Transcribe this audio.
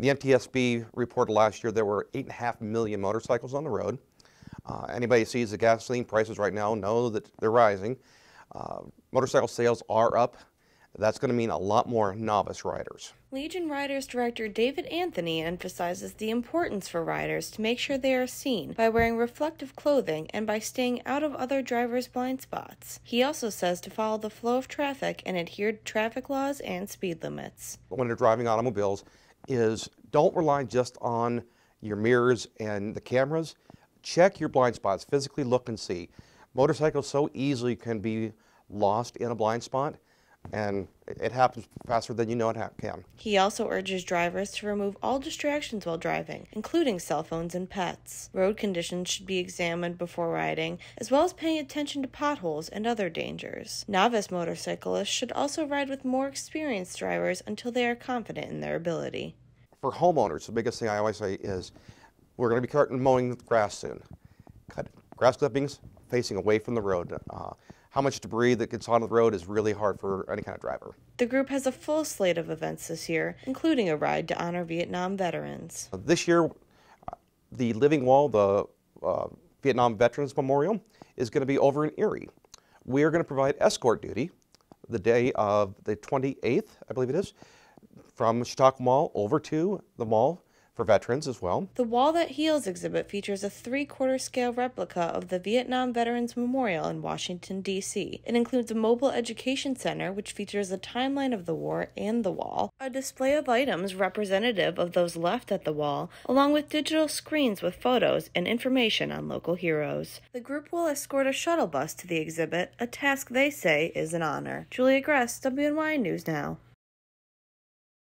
The NTSB reported last year there were 8.5 million motorcycles on the road. Anybody who sees the gasoline prices right now knows that they're rising. Motorcycle sales are up. That's going to mean a lot more novice riders. Legion Riders director David Anthony emphasizes the importance for riders to make sure they are seen by wearing reflective clothing and by staying out of other drivers' blind spots. He also says to follow the flow of traffic and adhere to traffic laws and speed limits. When they're driving automobiles, is don't rely just on your mirrors and the cameras. Check your blind spots, physically look and see. Motorcycles so easily can be lost in a blind spot, and it happens faster than you know it can. He also urges drivers to remove all distractions while driving, including cell phones and pets. Road conditions should be examined before riding, as well as paying attention to potholes and other dangers. Novice motorcyclists should also ride with more experienced drivers until they are confident in their ability. For homeowners, the biggest thing I always say is we're going to be cutting mowing grass soon. Cut grass clippings facing away from the road. How much debris that gets on the road is really hard for any kind of driver. The group has a full slate of events this year, including a ride to honor Vietnam veterans. This year, the Living Wall, the Vietnam Veterans Memorial, is going to be over in Erie. We are going to provide escort duty the day of the 28th, I believe it is, from Chautauqua Mall over to the mall for veterans as well. The Wall That Heals exhibit features a 3/4 scale replica of the Vietnam Veterans Memorial in Washington, D.C. It includes a mobile education center which features a timeline of the war and the wall, a display of items representative of those left at the wall, along with digital screens with photos and information on local heroes. The group will escort a shuttle bus to the exhibit, a task they say is an honor. Julia Gress, WNY News Now.